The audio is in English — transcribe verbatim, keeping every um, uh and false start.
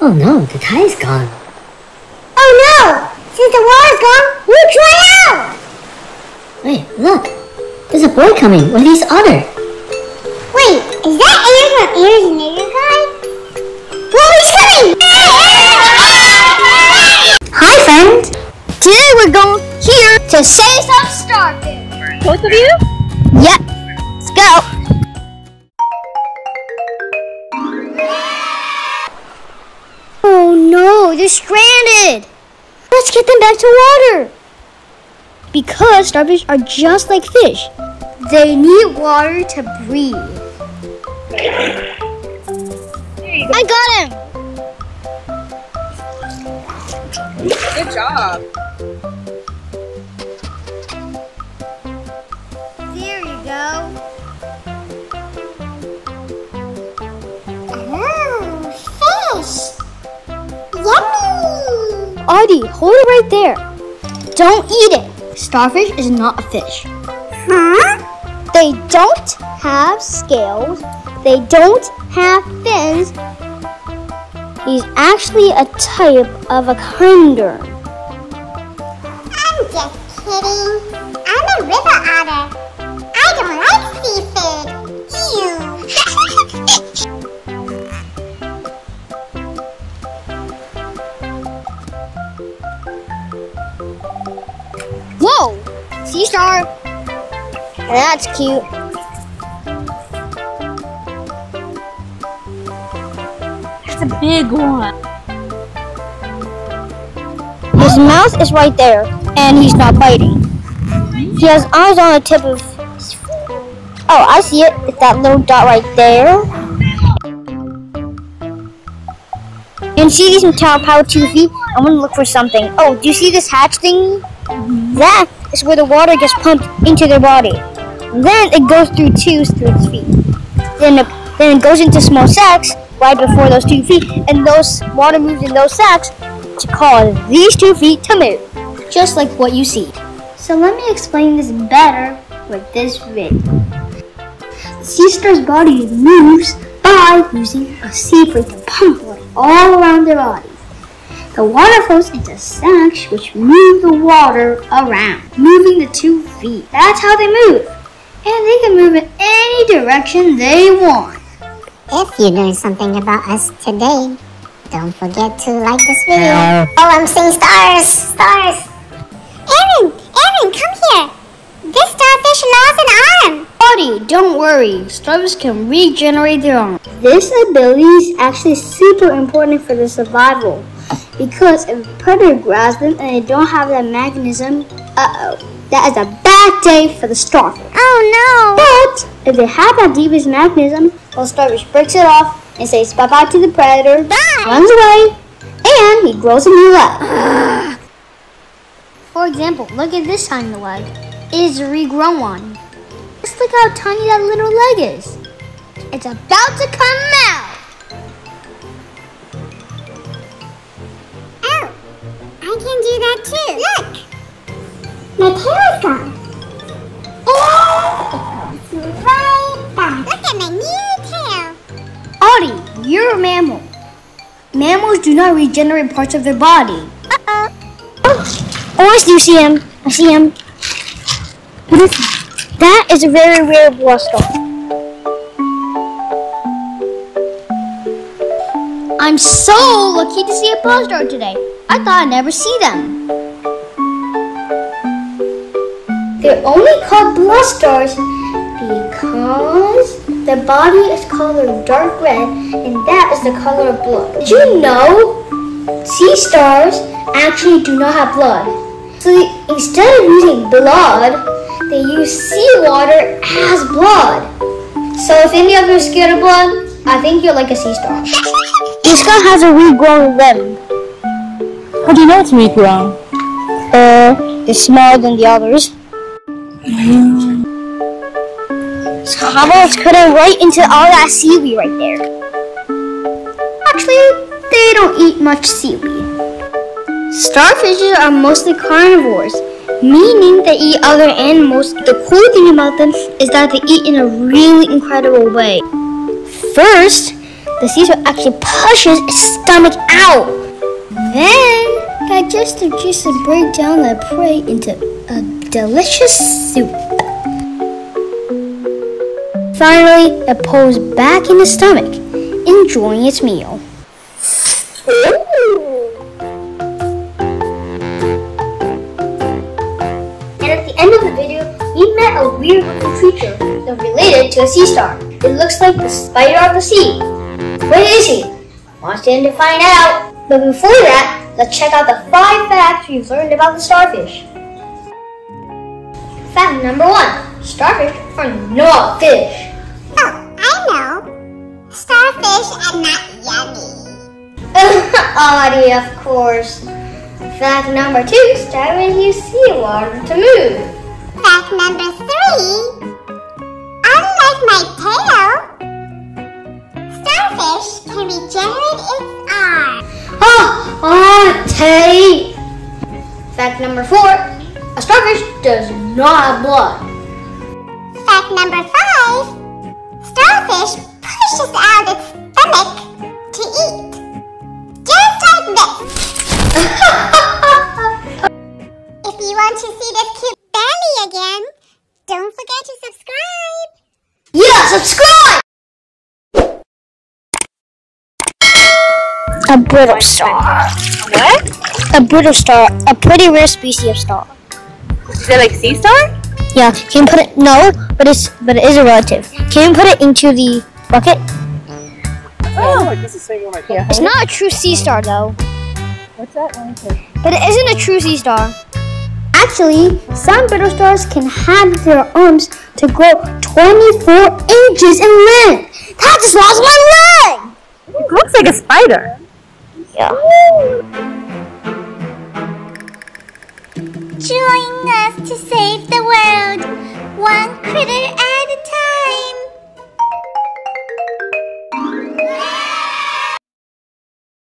Oh no, the tie is gone. Oh no! Since the war is gone, we'll try out! Wait, look! There's a boy coming with his other! Wait, is that Aaron from Aaron's Nature Guide? Well, he's coming! Hi, friends! Today we're going here to save some starfish! Both of you? Yep! Let's go! No, they're stranded. Let's get them back to water. Because starfish are just like fish. They need water to breathe. Go. I got him. Good job. There you go. Audie, hold it right there. Don't eat it. Starfish is not a fish. Huh? They don't have scales. They don't have fins. He's actually a type of echinoderm. I'm just kidding. I'm a river otter. I don't like seafood. Ew. Whoa! Sea star! That's cute. That's a big one. His mouth is right there, and he's not biting. He has eyes on the tip of his foot. Oh, I see it. It's that little dot right there. And see these metallic power two feet? I'm gonna look for something. Oh, do you see this hatch thingy? That is where the water gets pumped into their body. Then it goes through tubes through its feet. Then it, then it goes into small sacs right before those two feet, and those water moves in those sacs to cause these two feet to move, just like what you see. So let me explain this better with this rig. The sea star's body moves by using a sea plate to pump water all around their body. The water flows into sacs which move the water around, moving the two feet. That's how they move. And they can move in any direction they want. If you learned something about us today, don't forget to like this video. Oh, I'm seeing stars! Stars! Aaron! Aaron, come here! This starfish lost an arm! Buddy, don't worry. Starfish can regenerate their arm. This ability is actually super important for their survival. Because if a predator grabs them and they don't have that mechanism, uh-oh. That is a bad day for the starfish. Oh no! But if they have that defense mechanism, well, starfish breaks it off and says bye-bye to the predator, bye. Runs away, and he grows a new leg. For example, look at this tiny leg. It is a regrown one. Just look how tiny that little leg is. It's about to come out. I can do that too. Look! My tail is gone. And it's right back. Look at my new tail. Audie, you're a mammal. Mammals do not regenerate parts of their body. Uh-oh. Oh, I do see him. I see him. What is that? That is a very rare blood star. I'm so lucky to see a blood star today. I thought I'd never see them. They're only called blood stars because their body is colored dark red, and that is the color of blood. Did you know sea stars actually do not have blood? So they, instead of using blood, they use seawater as blood. So if any of you are scared of blood, I think you're like a sea star. This guy has a regrown limb. How do you know it's regrown? Uh, they're smaller than the others. Mm. So how about cutting right into all that seaweed right there? Actually, they don't eat much seaweed. Starfishes are mostly carnivores, meaning they eat other animals. The cool thing about them is that they eat in a really incredible way. First, the seesaw actually pushes its stomach out. Then, digestive juices break down their prey into a delicious soup. Finally, it pulls back in the stomach, enjoying its meal. And at the end of the video, we met a weird looking creature that's related to a sea star. It looks like the spider of the sea. Where is he? Watch the end to find out. But before that, let's check out the five facts we've learned about the starfish. Fact number one, starfish are not fish. Starfish are not yummy. Oddie, of course. Fact number two, starfish use seawater to move. Fact number three, unlike my tail, starfish can regenerate its arm. Oh, oh, Tay. Fact number four, a starfish does not have blood. Fact number five, starfish pushes out its stomach to eat, just like this. If you want to see this cute belly again, don't forget to subscribe. Yeah, subscribe! A brittle star. What? A brittle star, a pretty rare species of star. Is it like sea star? Yeah, can you put it, no, but it's, but it is a relative. Can you put it into the bucket? Oh, it's not a true sea star though. What's that? But it isn't a true sea star. Actually, some brittle stars can have their arms to grow twenty-four inches in length. That just lost my leg! It looks like a spider. Yeah. Join us to save the world, one critter at a time.